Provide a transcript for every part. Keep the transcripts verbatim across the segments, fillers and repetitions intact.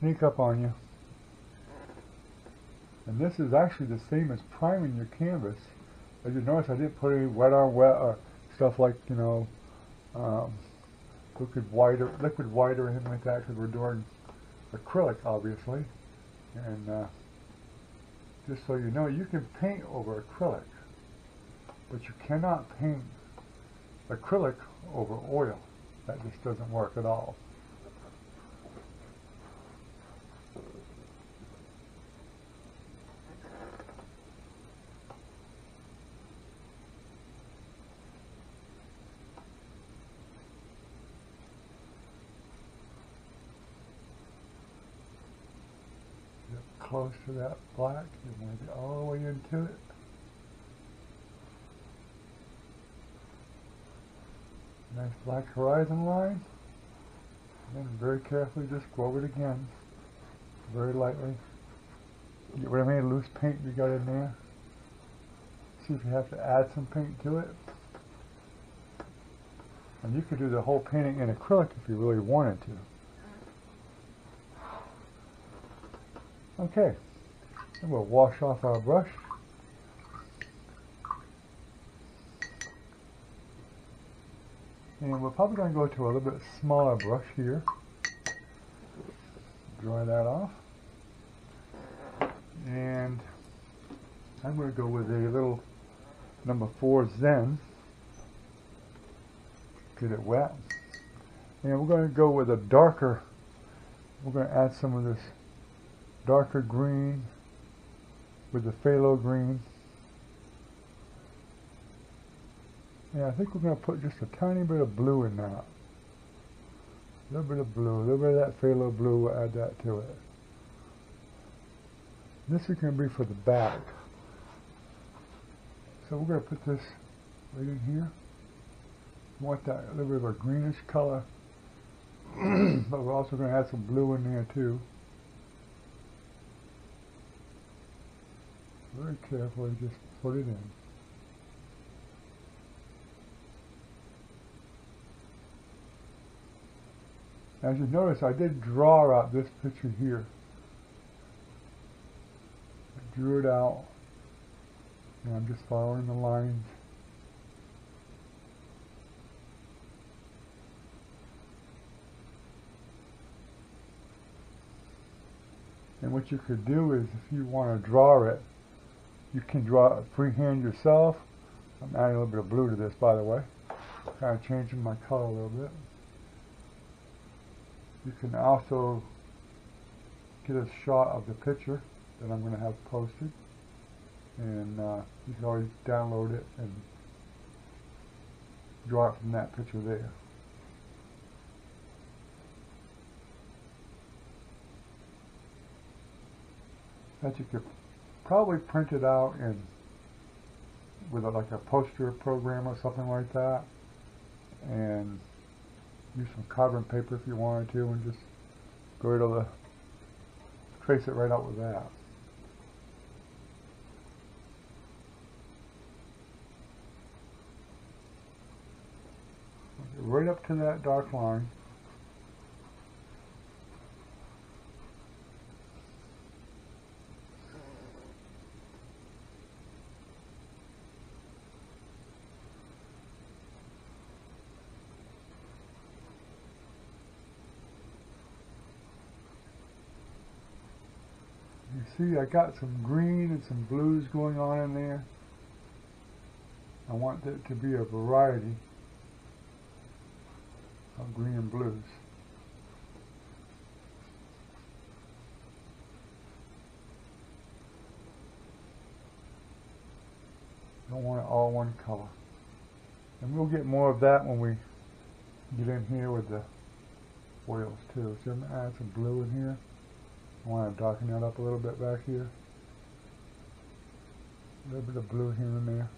sneak up on you. And this is actually the same as priming your canvas. As you notice, I didn't put any wet on wet or stuff like, you know, um, liquid white or liquid white or anything like that, because we're doing acrylic, obviously. And uh, just so you know, you can paint over acrylic, but you cannot paint acrylic over oil. That just doesn't work at all. Get close to that black, you want to get all the way into it. Nice black horizon line, and then very carefully just go it again, very lightly. Get rid of any loose paint you got in there. See if you have to add some paint to it. And you could do the whole painting in acrylic if you really wanted to. Okay, and we'll wash off our brush. And we're probably going to go to a little bit smaller brush here. Dry that off. And I'm going to go with a little number four Zen. Get it wet. And we're going to go with a darker, we're going to add some of this darker green with the phthalo green. Yeah, I think we're going to put just a tiny bit of blue in that. A little bit of blue, a little bit of that phthalo blue, we'll add that to it. This is going to be for the back. So we're going to put this right in here. We want that a little bit of a greenish color. But we're also going to add some blue in there too. Very carefully just put it in. As you notice, I did draw out this picture here. I drew it out, and I'm just following the lines. And what you could do is, if you want to draw it, you can draw it freehand yourself. I'm adding a little bit of blue to this, by the way. Kind of changing my color a little bit. You can also get a shot of the picture that I'm going to have posted, and uh, you can always download it and draw it from that picture there. That you could probably print it out in with a, like a poster program or something like that, and use some carbon paper if you wanted to, and just go to the trace it right out with that. Get right up to that dark line. See, I got some green and some blues going on in there. I want it to be a variety of green and blues. Don't want it all one color. And we'll get more of that when we get in here with the oils too. So I'm going to add some blue in here. I want to darken that up a little bit back here. A little bit of blue here and there.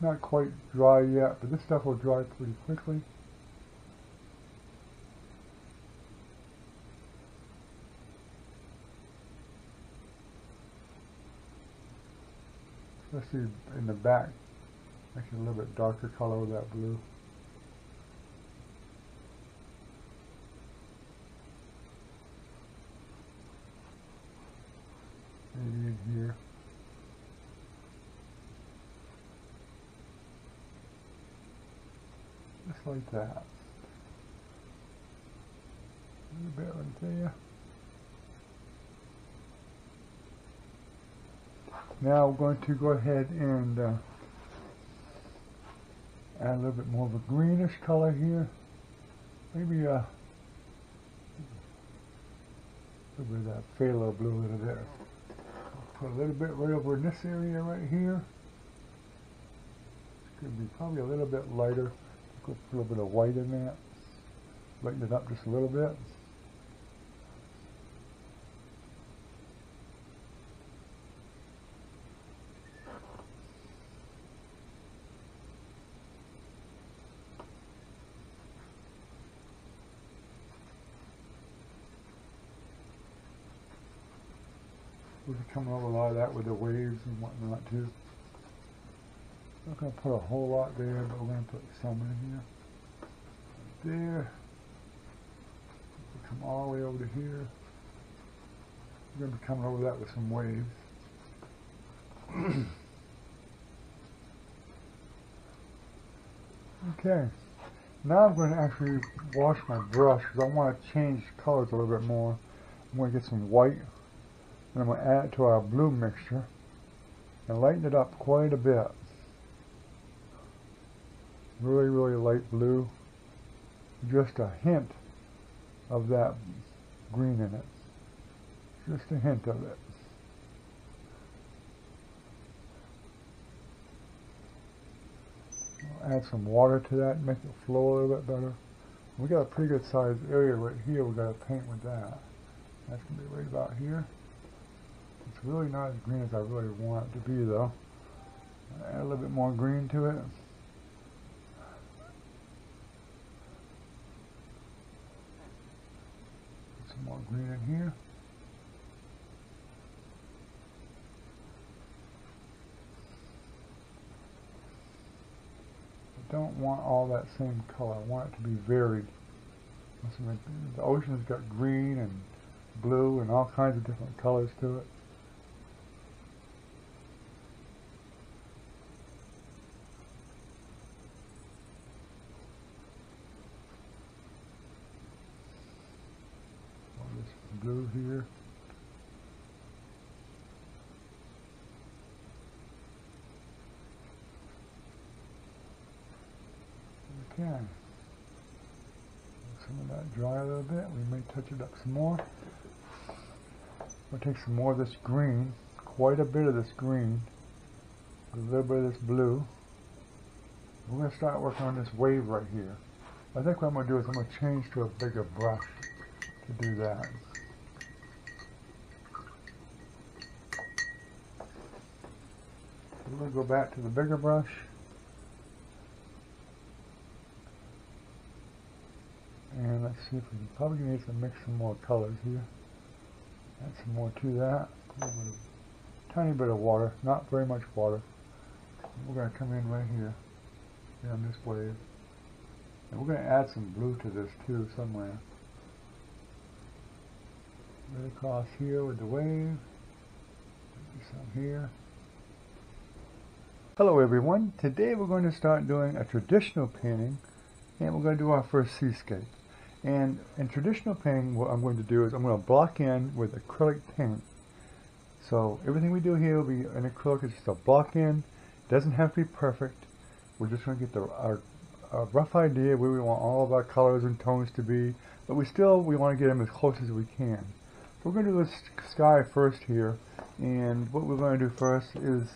Not quite dry yet, but this stuff will dry pretty quickly. Especially in the back, make it a little bit darker color with that blue. in here. Just like that. A bit right there. Now we're going to go ahead and uh, add a little bit more of a greenish color here. Maybe uh, a little bit of that phthalo blue a little bit. Put a little bit right over in this area right here. It's going to be probably a little bit lighter. Put a little bit of white in that. Lighten it up just a little bit. We'll be coming over a lot of that with the waves and whatnot too. Not going to put a whole lot there, but we're going to put some in here. There. We'll come all the way over to here. We're going to be coming over that with some waves. Okay. Now I'm going to actually wash my brush because I want to change colors a little bit more. I'm going to get some white. And I'm going to add it to our blue mixture and lighten it up quite a bit. Really, really light blue. Just a hint of that green in it. Just a hint of it. I'll add some water to that, make it flow a little bit better. We got a pretty good sized area right here we got to paint with that. That's going to be right about here. It's really not as green as I really want it to be though. Add a little bit more green to it. Put some more green in here. I don't want all that same color. I want it to be varied. The ocean's got green and blue and all kinds of different colors to it. Blue here. Okay. Let some of that dry a little bit. We may touch it up some more. We'll take some more of this green, quite a bit of this green, a little bit of this blue. We're going to start working on this wave right here. I think what I'm going to do is I'm going to change to a bigger brush to do that. We're going to go back to the bigger brush. And let's see if we can probably need to mix some more colors here. Add some more to that. A tiny bit of water, not very much water. We're going to come in right here, down this wave. And we're going to add some blue to this too, somewhere. Right across here with the wave. Some here. Hello everyone, today we're going to start doing a traditional painting and we're going to do our first seascape. And in traditional painting what I'm going to do is I'm going to block in with acrylic paint. So everything we do here will be in acrylic, it's just a block in, doesn't have to be perfect. We're just going to get the, our, our rough idea where we want all of our colors and tones to be, but we still we want to get them as close as we can. So we're going to do the sky first here, and what we're going to do first is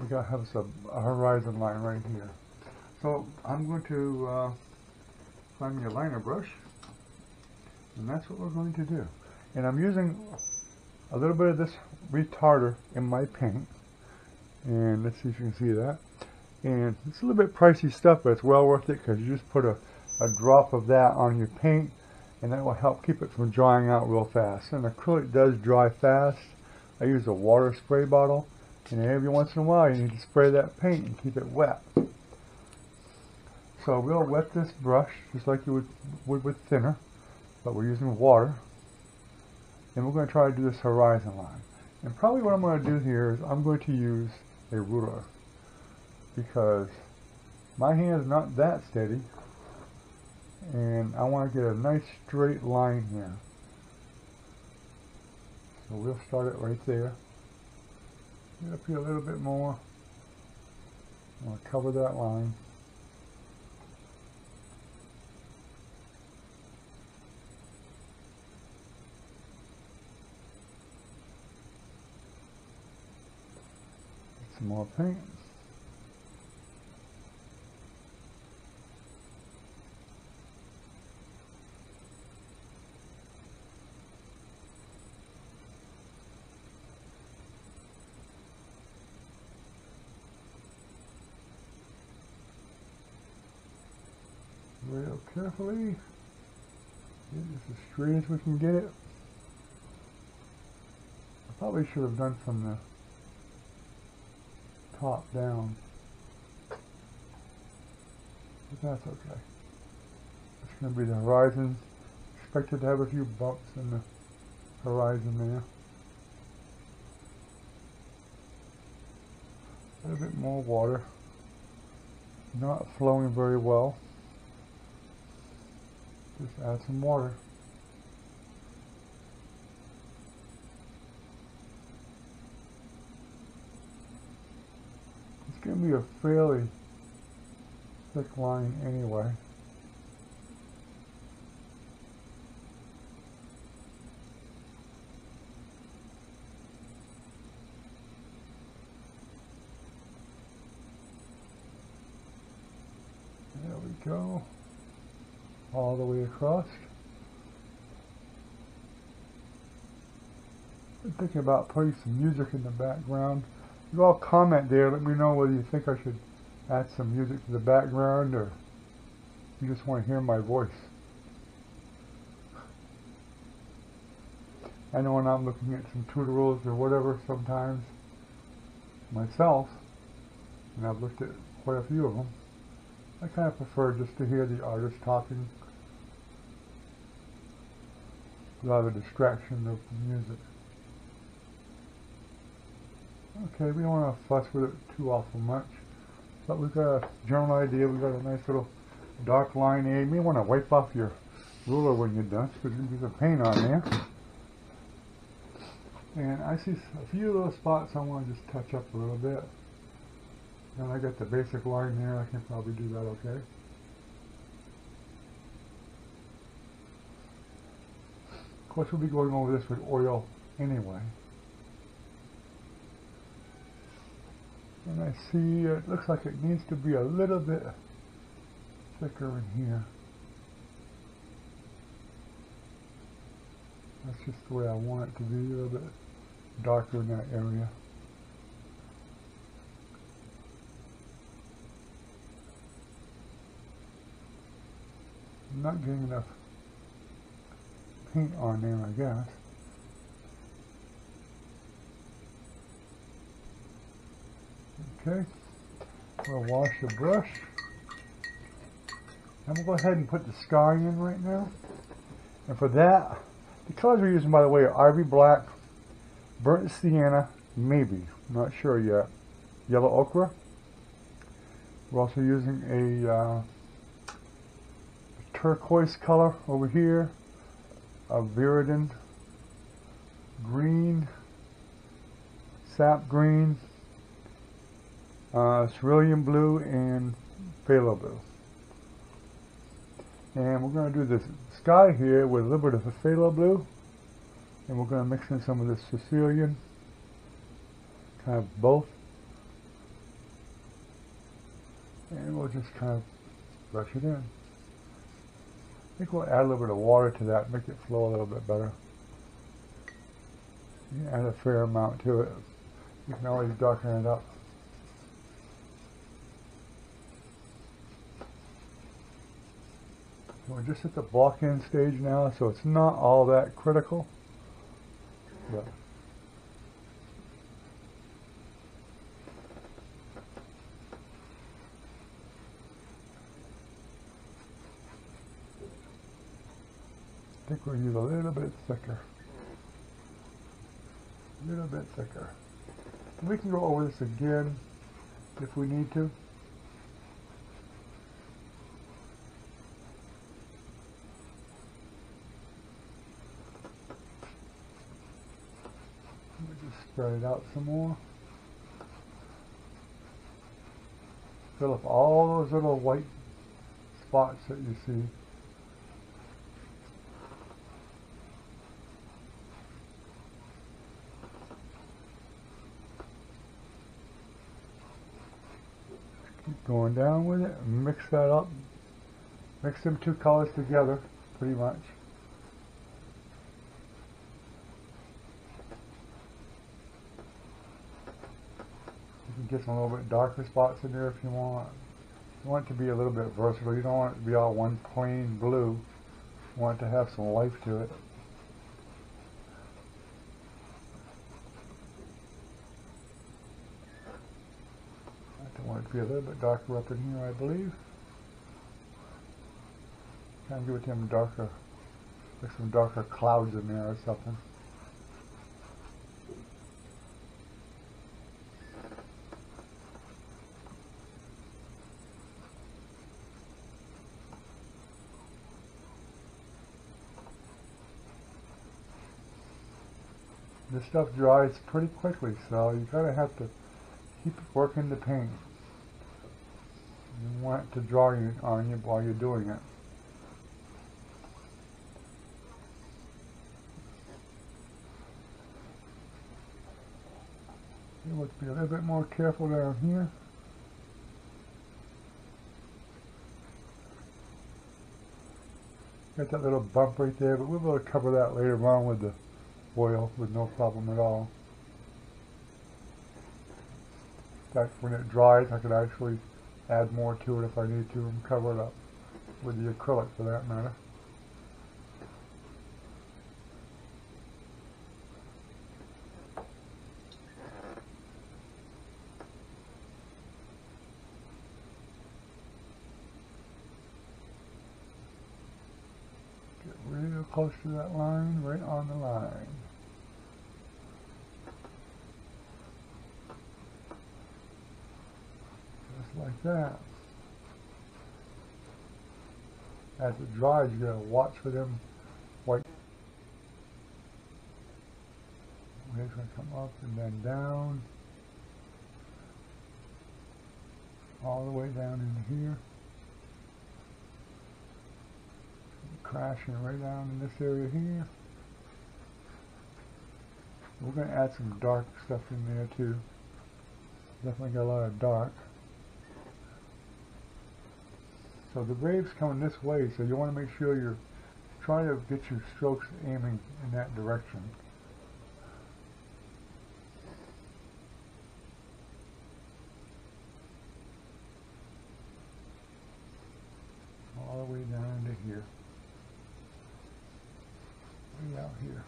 we gotta have some, a horizon line right here. So I'm going to uh, find me a liner brush, and that's what we're going to do. And I'm using a little bit of this retarder in my paint, and let's see if you can see that. And it's a little bit pricey stuff, but it's well worth it because you just put a, a drop of that on your paint, and that will help keep it from drying out real fast. And acrylic does dry fast. I use a water spray bottle. And every once in a while you need to spray that paint and keep it wet. So we'll wet this brush just like you would, would with thinner, but we're using water. And we're going to try to do this horizon line. And probably what I'm going to do here is I'm going to use a ruler, because my hand's not that steady and I want to get a nice straight line here. So we'll start it right there. Get up here a little bit more. I'm going to cover that line. Get some more paint. Real carefully, get this as straight as we can get it. I probably should have done from the top down, but that's okay. It's going to be the horizon. Expected to have a few bumps in the horizon there. A little bit more water, not flowing very well. Just add some water. It's going to be a fairly thick line anyway. There we go. All the way across. I'm thinking about putting some music in the background. You all comment there, let me know whether you think I should add some music to the background or you just want to hear my voice. I know when I'm looking at some tutorials or whatever sometimes myself, and I've looked at quite a few of them, I kind of prefer just to hear the artist talking without a distraction of the music. Okay, we don't want to fuss with it too awful much, but we've got a general idea. We've got a nice little dark line here. You may want to wipe off your ruler when you're done, because you can get some paint on there. And I see a few little spots I want to just touch up a little bit. And I got the basic line there, I can probably do that okay. Of course, we'll be going over this with oil anyway. And I see it looks like it needs to be a little bit thicker in here. That's just the way I want it to be, a little bit darker in that area. I'm not getting enough paint on there, I guess. Okay, we'll wash the brush. I'm going to go ahead and put the sky in right now. And for that, the colors we're using, by the way, are ivory black, burnt sienna, maybe, I'm not sure yet, yellow ochre. We're also using a uh, turquoise color over here, a viridin green, sap green, uh, cerulean blue, and phthalo blue. And we're going to do this sky here with a little bit of phthalo blue, and we're going to mix in some of this cerulean, kind of both, and we'll just kind of brush it in. I think we'll add a little bit of water to that, make it flow a little bit better. You can add a fair amount to it. You can always darken it up. So we're just at the block-in stage now, so it's not all that critical. But I think we'll use a little bit thicker. A little bit thicker. We can go over this again if we need to. Let me just spread it out some more. Fill up all those little white spots that you see. Going down with it, mix that up, mix them two colors together pretty much. You can get some a little bit darker spots in there if you want. You want it to be a little bit versatile. You don't want it to be all one plain blue. You want it to have some life to it. Be a little bit darker up in here, I believe. Kind of give it to him darker, like some darker clouds in there or something. This stuff dries pretty quickly, so you kind of have to keep working the paint. You want it to draw you on you while you're doing it. You want to be a little bit more careful down here. Got that little bump right there, but we'll be able to cover that later on with the oil with no problem at all. In fact, when it dries, I could actually add more to it if I need to and cover it up with the acrylic for that matter. Get real close to that line, right on the line. Like that. As it dries, you gotta watch for them white waves gonna come up and then down, all the way down in here, crashing right down in this area here. We're gonna add some dark stuff in there too. Definitely got a lot of dark. So the wave's coming this way, so you want to make sure you're trying to get your strokes aiming in that direction. All the way down to here. Way out here.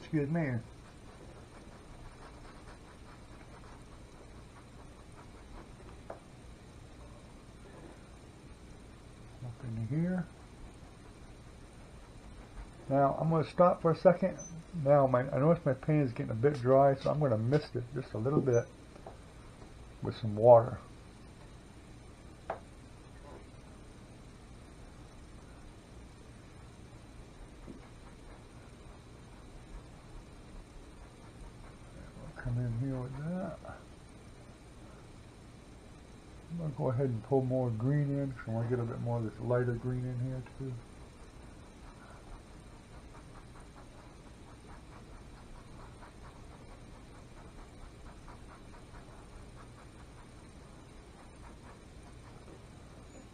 Excuse me. Up into here. Now I'm going to stop for a second. Now my I notice my paint is getting a bit dry, so I'm going to mist it just a little bit with some water. Go ahead and pull more green in because I want to get a bit more of this lighter green in here too.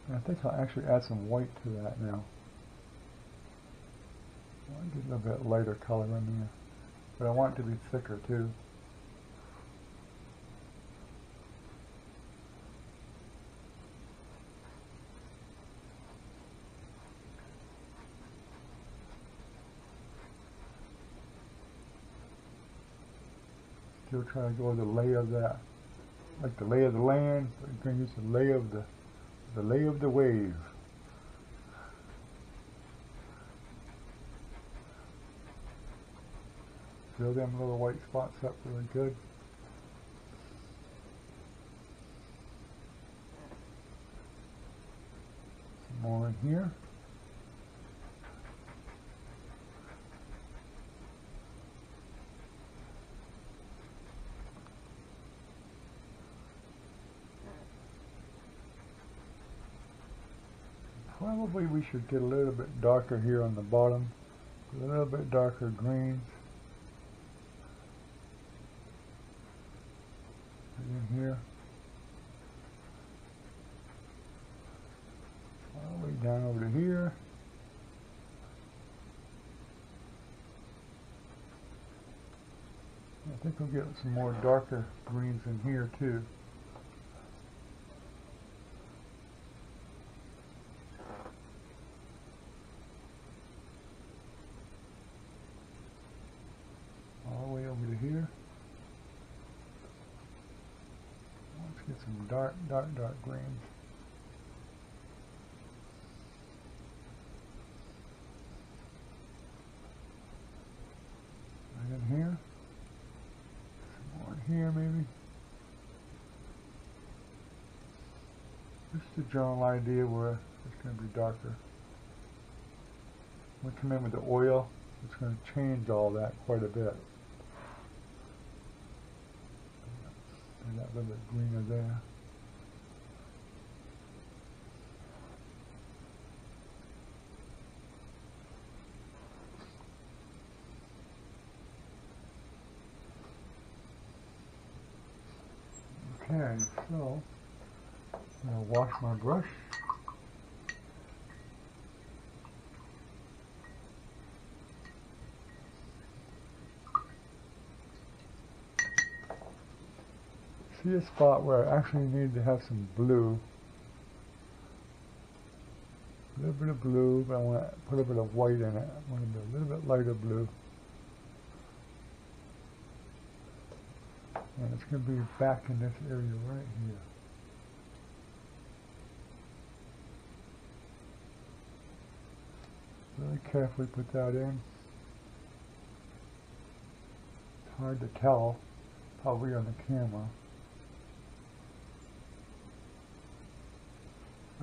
And I think I'll actually add some white to that now. I want to get a little bit lighter color in there, but I want it to be thicker too. Try to go with the layer of that like the lay of the land, but you can use the lay of the the lay of the wave. Fill them little white spots up really good. Some more in here. Probably we should get a little bit darker here on the bottom, a little bit darker greens. And in here, all the way down over to here. I think we'll get some more darker greens in here too. Some dark, dark, dark greens. Right in here. Some more in here, maybe. Just a general idea where it's going to be darker. When we come in with the oil, it's going to change all that quite a bit. That little bit greener there. Okay, so I'm going to wash my brush. See a spot where I actually need to have some blue, a little bit of blue, but I want to put a bit of white in it. I want to be a little bit lighter blue, and it's going to be back in this area right here. Really carefully put that in. It's hard to tell probably on the camera.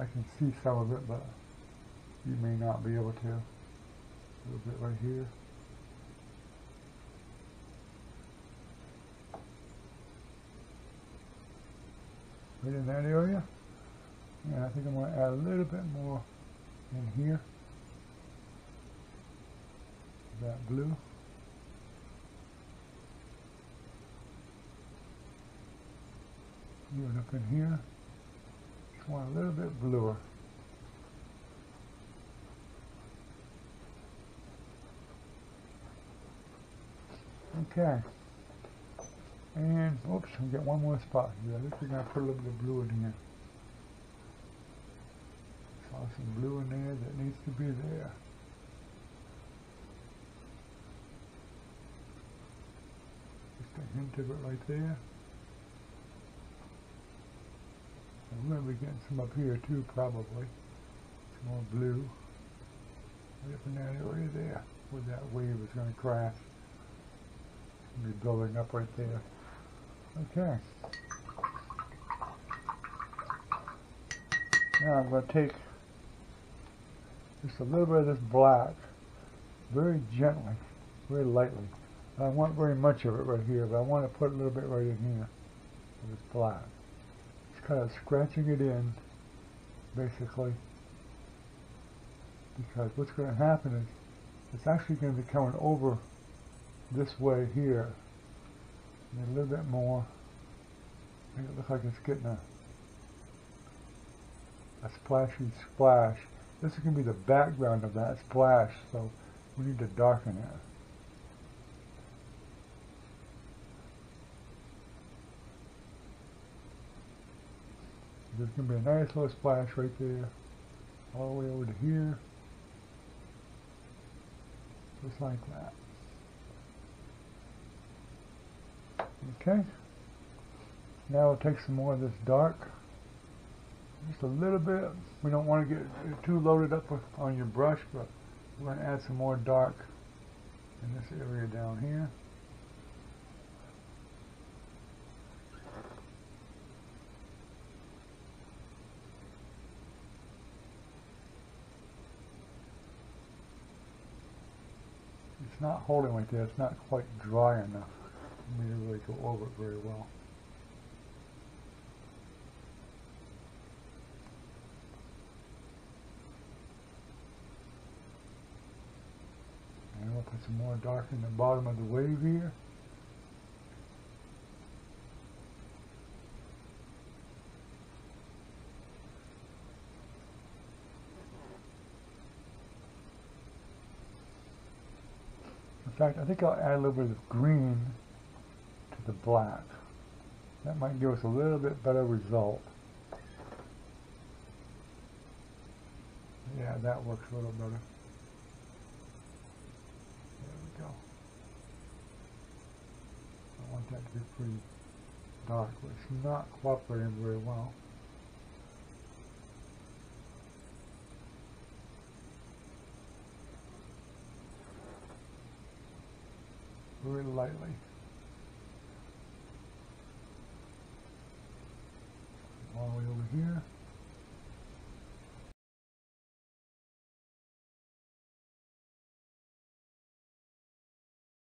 I can see some of it, but you may not be able to. A little bit right here. Right in that area. And I think I'm going to add a little bit more in here. That blue. Even up in here. Want a little bit bluer. Okay. And oops, we got one more spot here. I think we're gonna put a little bit of blue in here. Saw some blue in there that needs to be there. Just a hint of it right there. We're going to be getting some up here too, probably. Some more blue. Right up in that area there, where that wave is going to crash. It's going to be building up right there. Okay. Now I'm going to take just a little bit of this black, very gently, very lightly. I don't want very much of it right here, but I want to put a little bit right in here of this black. Kind of scratching it in, basically, because what's going to happen is it's actually going to be coming over this way here, and a little bit more. Make it look like it's getting a, a splashy splash. This is going to be the background of that splash, so we need to darken it. There's going to be a nice little splash right there, all the way over to here, just like that. Okay, Now we'll take some more of this dark, just a little bit. We don't want to get too loaded up with, on your brush, but we're going to add some more dark in this area down here. It's not holding like that, it's not quite dry enough for me to really go over it very well. And we'll put some more dark in the bottom of the wave here. In fact, I think I'll add a little bit of green to the black. That might give us a little bit better result. Yeah, that works a little better. There we go. I want that to be pretty dark, but it's not cooperating very well. Very lightly.